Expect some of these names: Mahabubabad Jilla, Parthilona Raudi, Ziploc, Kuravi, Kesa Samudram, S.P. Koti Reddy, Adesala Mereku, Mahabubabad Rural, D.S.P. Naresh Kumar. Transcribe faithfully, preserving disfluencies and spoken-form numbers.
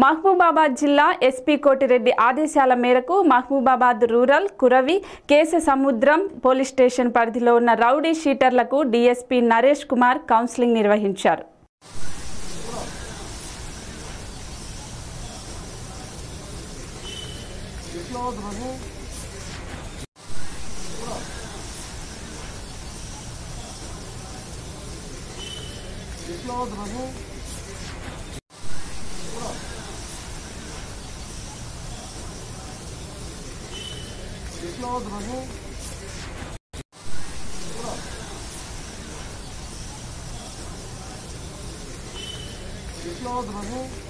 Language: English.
Mahabubabad Jilla, S P. Koti Reddy, Adesala Mereku, Mahabubabad Rural, Kuravi, Kesa Samudram, Police Station Parthilona Raudi, Sheetarlaku, D S P. Naresh Kumar, Counseling Nirvahincharu. It's